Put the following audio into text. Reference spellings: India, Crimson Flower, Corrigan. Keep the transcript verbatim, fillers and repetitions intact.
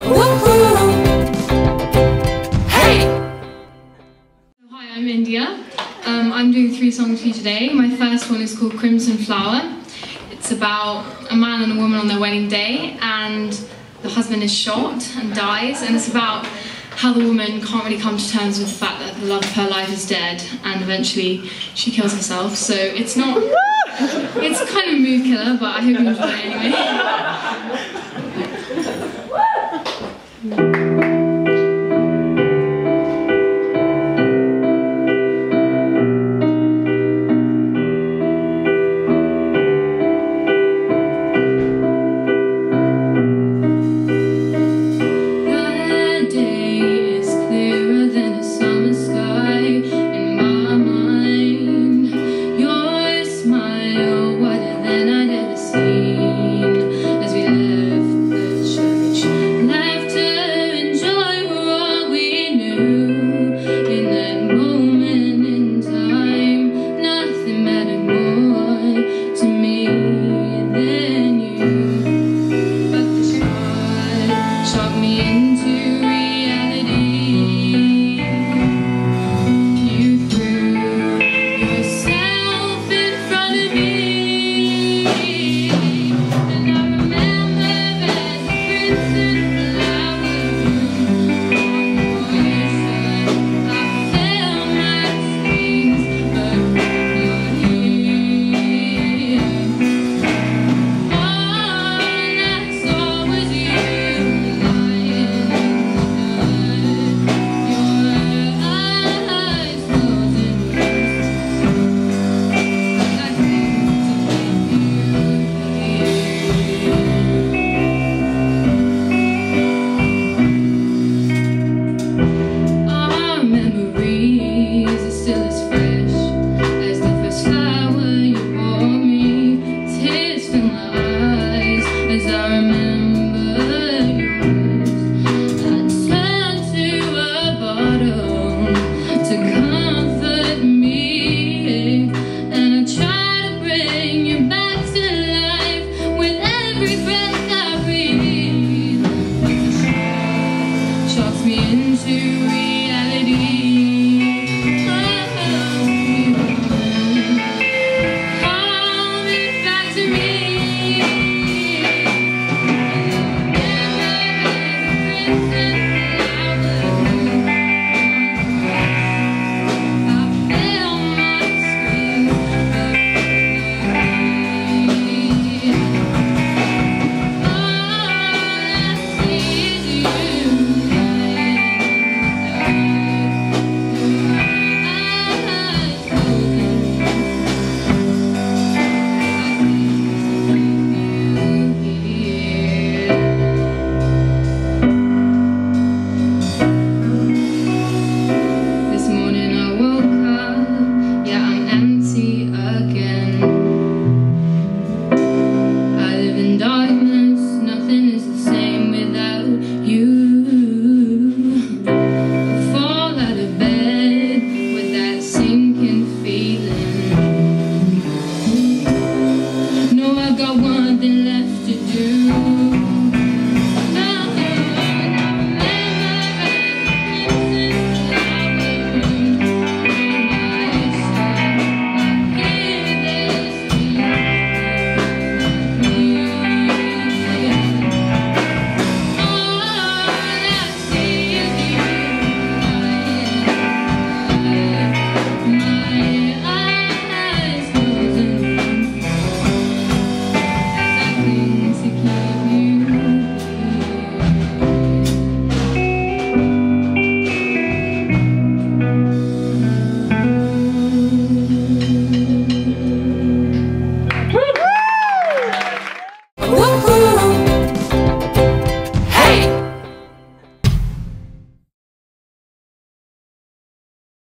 I'm India. Um, I'm doing three songs for you today. My first one is called Crimson Flower. It's about a man and a woman on their wedding day, and the husband is shot and dies, and it's about how the woman can't really come to terms with the fact that the love of her life is dead, and eventually she kills herself. So it's not... it's kind of a mood killer, but I hope you enjoy it anyway.